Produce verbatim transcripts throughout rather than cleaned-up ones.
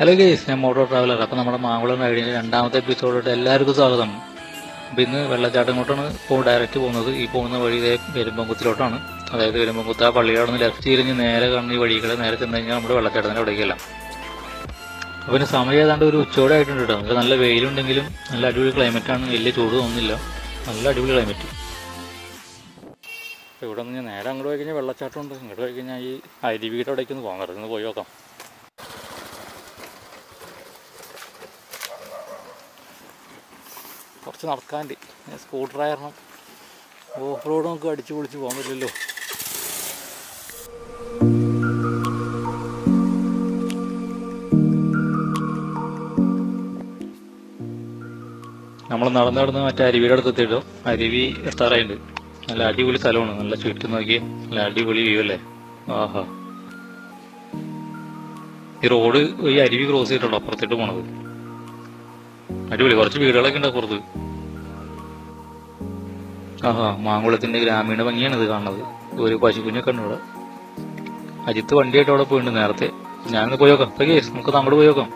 Hello guys, I am Motor Traveler. I am going to go to the episode. I am going to go to the episode. I am going to go to the episode. I am going to go to the episode. I am going to go to the episode. I am കുറച്ച് നടക്കാണ്ട് screw ഡ്രൈവറിനും off road നമുക്ക് അടിച്ചു പൊളിച്ച് പോകാൻ പറ്റില്ലല്ലോ. നമ്മൾ നടന്നു നടന്ന് മറ്റേ അരുവിയുടെ അടുത്ത് എത്തിയിട്ടോ. അരുവി എത്താറായിട്ടുണ്ട്. നല്ല അടിപൊളി സ്ഥലമാണ്. നല്ല ചുറ്റും നോക്കി നല്ല അടിപൊളി വ്യൂ അല്ലേ. ആഹാ, ഈ റോഡ് ഈ അരുവി ക്രോസ് ചെയ്തിട്ടുള്ളൂ അപ്പുറത്തിട്ട് പോണത്. അടിപൊളി കുറച്ച് വീടുകളൊക്കെ ഉണ്ട് അപ്പുറത്ത്. ആഹാ, മാങ്കുളത്തിന്റെ ഗ്രാമീണ ഭംഗിയാണ് ഇത് കാണുന്നത്. ഒരു പശുക്കുഞ്ഞൊക്കെ ഉണ്ട് ഇവിടെ. അജിത്ത് വണ്ടിയായിട്ട് അവിടെ പോയിട്ടുണ്ട് നേരത്തെ. ഞാനൊന്ന് പോയോക്കാം. ഓക്കെ, നമുക്ക് അങ്ങോട്ട് പോയോക്കാം.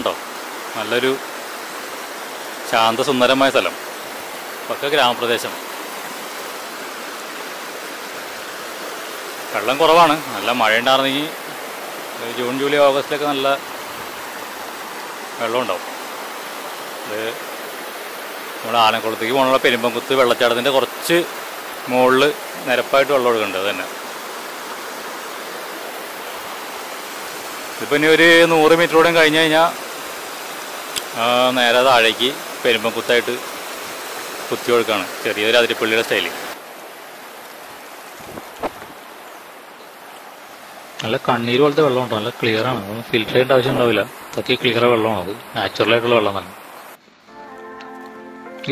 ണ്ടോ നല്ലൊരു ശാന്തസുന്ദരമായ സ്ഥലം, പക്ക ഗ്രാമപ്രദേശം. വെള്ളം കുറവാണ്. നല്ല മഴ ഉണ്ടായിരുന്നെങ്കിൽ ജൂൺ ജൂലൈ ഓഗസ്റ്റിലൊക്കെ നല്ല വെള്ളം ഉണ്ടാവും. അത് നമ്മുടെ ആനക്കുളത്തേക്ക് പോകണുള്ള പെരുമ്പംകുത്ത് വെള്ളച്ചാട്ടത്തിൻ്റെ കുറച്ച് മുകളിൽ നിരപ്പായിട്ട് വെള്ളം ഒഴുകുന്നുണ്ട്. അത് തന്നെ ഇതിപ്പോൾ ഇനി ഒരു നൂറ് മീറ്ററോടെ കഴിഞ്ഞ് കഴിഞ്ഞാൽ നേരെ താഴേക്ക് പെരുമ്പംകുത്തായിട്ട് കുത്തിയൊഴുക്കാണ്. ചെറിയൊരു അതിരപ്പള്ളിയുടെ സ്റ്റൈല്. നല്ല കണ്ണീര് പോലത്തെ വെള്ളമുണ്ടോ. നല്ല ക്ലിയറാണ്. ഫിൽറ്റർ ചെയ്യേണ്ട ആവശ്യം ഉണ്ടാവില്ല. തക്കി ക്ലിയർ വെള്ളമാണ്. അത് നാച്ചുറലായിട്ടുള്ള വെള്ളം തന്നെ.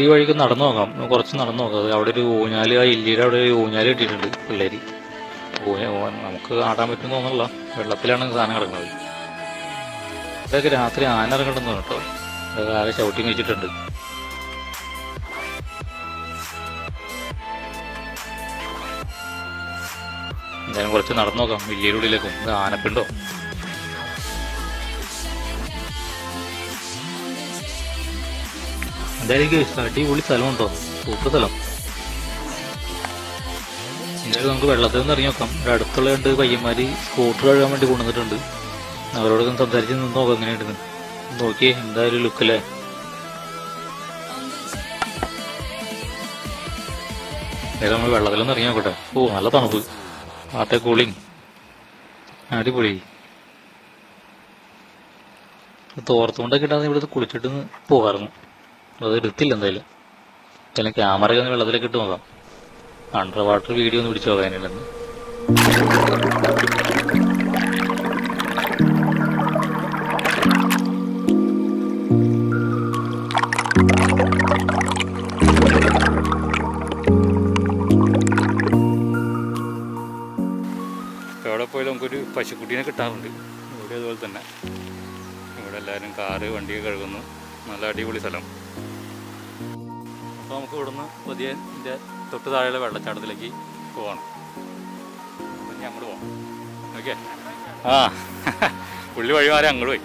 ഈ വഴിക്ക് നടന്നു നോക്കാം, കുറച്ച് നടന്നു നോക്കാം. അത് അവിടെ ഒരു ഊഞ്ഞാല്, ആ ഇല്ലിയുടെ അവിടെ ഒരു ഊഞ്ഞാല് കിട്ടിയിട്ടുണ്ട് പിള്ളേര്. നമുക്ക് ആടാൻ പറ്റുമെന്ന് തോന്നുന്നില്ല. വെള്ളത്തിലാണ് സാധനം കിടക്കുന്നത്. ഇതൊക്കെ രാത്രി ആന ഇറങ്ങണ്ടെന്ന് കേട്ടോ. ഇതൊക്കെ ആകെ ഷൗട്ടിങ് വെച്ചിട്ടുണ്ട്. എന്തായാലും കുറച്ച് നടന്നു നോക്കാം. വലിയ ഉള്ളിലേക്കും ഇത് ആനപ്പിണ്ടോ. എന്തായാലും അടിപൊളി സ്ഥലമുണ്ടോ, സൂപ്പർ സ്ഥലം. എന്തായാലും നമുക്ക് വെള്ളത്തിൽ നിന്ന് ഇറങ്ങി നോക്കാം. ഇവിടെ അടുത്തുള്ള രണ്ട് പയ്യന്മാര് സ്കൂട്ടർ കഴുകാൻ വേണ്ടി കൊണ്ടുവന്നിട്ടുണ്ട്. അവരോടൊക്കെ സംസാരിച്ച് നിന്ന് നോക്കാം എങ്ങനെയായിരുന്നു. നോക്കി എന്തായാലും ലുക്കല്ലേ. എന്തായാലും നമ്മൾ വെള്ളത്തിൽ നിന്ന് ഇറങ്ങി നോക്കട്ടെ. ഓ, നല്ല തണുപ്പ്. ആട്ടെ കൂളിങ് അടിപൊളി. തോർത്തുകൊണ്ടൊക്കെ ഇട്ടാന്ന് ഇവിടുത്തെ കുളിച്ചിട്ട് പോകാറുന്നു. അത് എടുത്തില്ല. എന്തായാലും എന്തായാലും ക്യാമറയൊക്കെ ഒന്ന് വെള്ളത്തിലേക്ക് ഇട്ട് നോക്കാം. അണ്ടർ വാട്ടർ വീഡിയോ ഒന്ന് പിടിച്ചു പോകാനുണ്ടെന്ന്. എവിടെ പോയാലും നമുക്കൊരു പശുക്കുട്ടീനെ കിട്ടാറുണ്ട്. ഇവിടെ അതുപോലെ തന്നെ. ഇവിടെ എല്ലാവരും കാറ് വണ്ടിയൊക്കെ കഴുകുന്നു. നല്ല അടിപൊളി സ്ഥലം. അപ്പോൾ നമുക്ക് ഇവിടുന്ന് പുതിയ തൊട്ട് താഴെയുള്ള വെള്ളച്ചാട്ടത്തിലേക്ക് പോകണം. അപ്പം ഞാൻ അങ്ങോട്ട് പോകണം. ഓക്കെ, ആ പുള്ളി വഴി മാറി അങ്ങോട്ട് പോയി.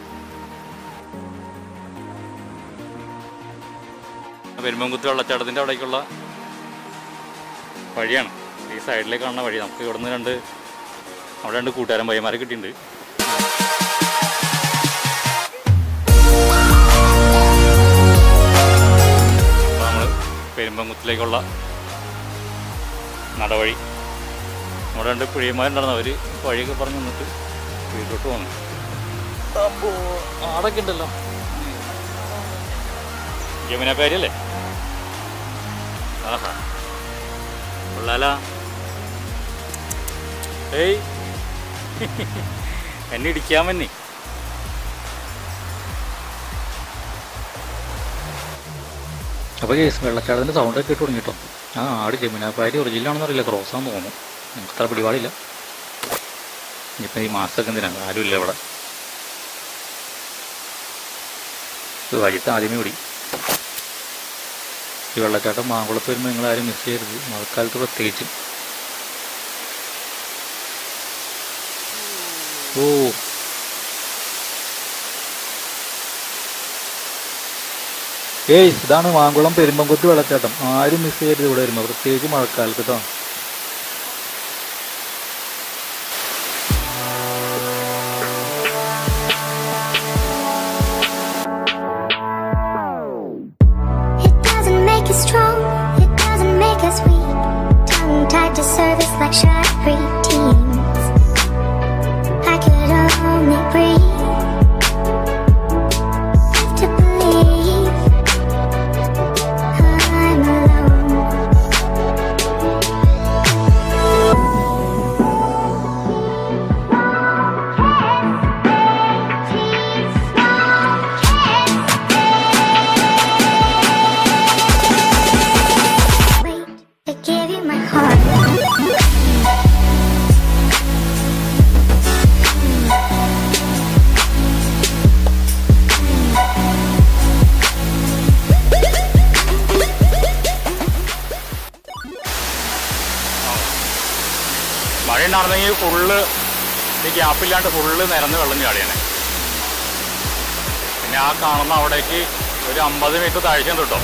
പെരുമ്പംകുത്ത് വെള്ളച്ചാട്ടത്തിൻ്റെ അവിടേക്കുള്ള വഴിയാണ് ഈ സൈഡിലേക്ക് കാണുന്ന വഴി. നമുക്ക് ഇവിടുന്ന് രണ്ട് അവിടെ രണ്ട് കൂട്ടുകാരൻ പയ്യന്മാരെ കിട്ടിയിട്ടുണ്ട്. അപ്പോൾ നമ്മൾ പെരുമ്പംകുത്തിലേക്കുള്ള നടവഴി. നമ്മുടെ രണ്ട് പിഴിയന്മാരുണ്ടായിരുന്നു. അവർ വഴിയൊക്കെ പറഞ്ഞ് നിന്നിട്ട് വീട്ടിലോട്ട് പോകുന്നു. അപ്പോൾ ആടൊക്കെ ഉണ്ടല്ലോ. യമുന പേരല്ലേ. ആഹാ, കൊള്ളാല. Hey, ini dikiamin nih. Apa guys, mereka ada sound effect orang gitu. Ah, ada jamin apa ini orang jilid orang itu cross sama orang. Kita pergi balik lah. Jadi master kan dengan ada di lebar. Tuh aja kita ada ini. Ibarat kata mangkulat itu memang ada misteri. Makal itu terjadi. Oh. Guys, dana mangkulam perimang itu ibarat kata. Ada misteri itu udah ibarat terjadi makal itu. Ini full, ini apelnya itu full, negaranya belum jadi nih. Ini aku kan mana orang ini, jadi ambasnya itu tadi sih tuh.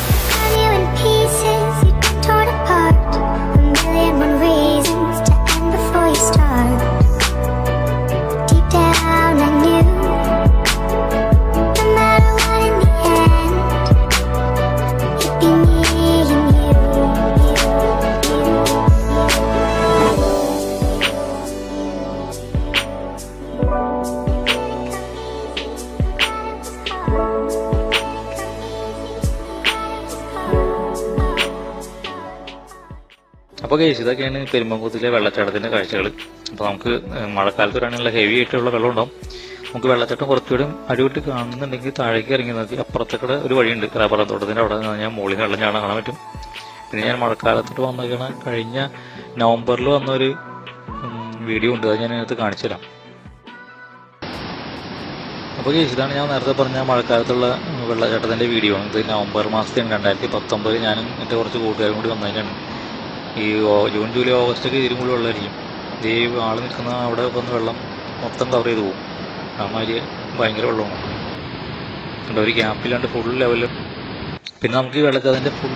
Apa guys, itu kan ini Perimangkutile വെള്ളച്ചാട്ടത്തിന്റെ കാഴ്ചകൾ. അപ്പോൾ നമുക്ക് മഴക്കാലത്ത് വരാനുള്ള heavy ആയിട്ടുള്ള വെള്ളം ഉണ്ടാവും. നമുക്ക് വെള്ളച്ചാട്ടം കുറച്ചുകൂടി അടിവിട്ട് കാണുന്നുണ്ടെങ്കിൽ താഴേക്ക് ഇറങ്ങി നോക്കി അപ്പുറത്തേക്ക് ഒരു വഴിയുണ്ട്. റബ്ബർ തോട്ടത്തിന്റെ അവിടെ ഞാൻ മുകളിൽ വെള്ളം ചാടാൻ കാണാൻ പറ്റും. പിന്നെ ഞാൻ മഴക്കാലത്തോട്ട് വന്നേക്കണ കഴിഞ്ഞ നവംബറിൽ വന്നൊരു വീഡിയോ ഉണ്ട്, അത് ഞാൻ അതിനകത്ത് കാണിച്ചു തരാം. അപ്പോൾ ഗൈസ്, ഇതാണ് ഞാൻ നേരത്തെ പറഞ്ഞ മഴക്കാലത്തുള്ള വെള്ളച്ചാട്ടത്തിൻ്റെ വീഡിയോ ആണ്. ഇത് നവംബർ മാസത്തെയാണ്, രണ്ടായിരത്തി പത്തൊമ്പത്. ഞാനും എൻ്റെ കുറച്ച് കൂട്ടുകാരും കൂടി വന്നതിനാണ്. ഈ ജൂൺ ജൂലൈ ഓഗസ്റ്റൊക്കെ ഇതിലും കൂടി വെള്ളമായിരിക്കും. ഇത് ആൾ നിൽക്കുന്ന അവിടെ വന്ന് വെള്ളം മൊത്തം കവർ ചെയ്ത് പോകും. കാരണം അതിൽ ഭയങ്കര വെള്ളമാണ്. അതുകൊണ്ട് ഒരു ഗ്യാപ്പില്ലാണ്ട് ഫുൾ ലെവലിൽ പിന്നെ നമുക്ക് ഈ വെള്ളച്ചാട്ടത്തിൻ്റെ ഫുൾ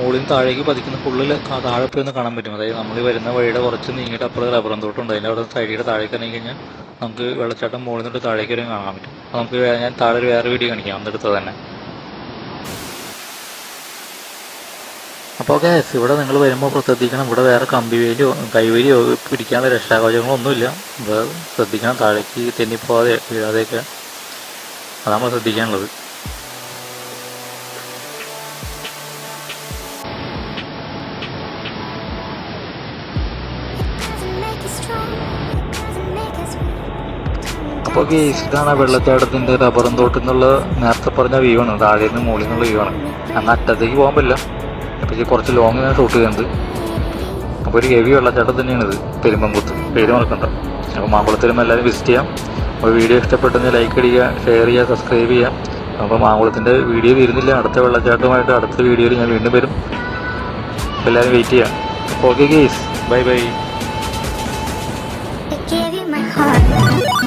മുകളിൽ താഴേക്ക് പതിക്കുന്ന ഫുള്ളിൽ താഴെ പോയി ഒന്ന് കാണാൻ പറ്റും. അതായത് നമ്മൾ വരുന്ന വഴിയുടെ കുറച്ച് നീങ്ങിയിട്ട് അപ്പുറം റബ്ബർ തോട്ടമുണ്ട്. അതിൻ്റെ അവിടെ സൈഡിയുടെ താഴേക്ക് ഇറങ്ങി കഴിഞ്ഞാൽ നമുക്ക് വെള്ളച്ചാട്ടം മുകളിൽ നിന്നിട്ട് താഴേക്ക് വരെയും കാണാൻ പറ്റും. അപ്പോൾ നമുക്ക് ഞാൻ താഴെ ഒരു വേറെ വീഡിയോ കാണിക്കാം അന്നെടുത്തത് തന്നെ. അപ്പോൾ ഗൈസ്, ഇവിടെ നിങ്ങൾ വരുമ്പോൾ ശ്രദ്ധിക്കണം, ഇവിടെ വേറെ കമ്പിവേലിയോ കൈവേലിയോ പിടിക്കാനുള്ള രക്ഷാകവചങ്ങളോ ഒന്നുമില്ല. ഇവിടെ ശ്രദ്ധിക്കണം, താഴേക്ക് തെന്നിപ്പോവാതെ വീഴാതെയൊക്കെ, അതാണ് നമ്മൾ ശ്രദ്ധിക്കാനുള്ളത്. അപ്പോൾ ഗൈസ്, ഇതാണ് വെള്ളച്ചാട്ടത്തിൻ്റെ റബ്ബറും തോട്ടിൽ നിന്നുള്ള നേരത്തെ പറഞ്ഞ വ്യൂ ആണ്. താഴെ നിന്ന് മുകളിൽ നിന്നുള്ള വ്യൂ ആണ്. അന്ന് അറ്റത്തേക്ക് പോകാൻ പറ്റില്ല, പക്ഷേ കുറച്ച് ലോങ് ഞാൻ ഷൂട്ട് ചെയ്യുന്നത്. അപ്പോൾ ഒരു ഹെവി വെള്ളച്ചാട്ടം തന്നെയാണിത്, പെരുമ്പൻകുത്ത്. പേര് മറക്കണ്ട. അപ്പോൾ മാങ്കുളത്തിലും എല്ലാവരും വിസിറ്റ് ചെയ്യാം. അപ്പോൾ വീഡിയോ ഇഷ്ടപ്പെട്ടെങ്കിൽ ലൈക്ക് അടിക്കുക, ഷെയർ ചെയ്യുക, സബ്സ്ക്രൈബ് ചെയ്യാം. അപ്പോൾ മാങ്കുളത്തിൻ്റെ വീഡിയോ വരുന്നില്ല, അടുത്ത വെള്ളച്ചാട്ടവുമായിട്ട് അടുത്ത വീഡിയോയിൽ ഞാൻ വീണ്ടും വരും. എല്ലാവരും വെയിറ്റ് ചെയ്യാം. അപ്പോൾ ഓക്കെ ഗൈസ്, ബൈ ബൈ.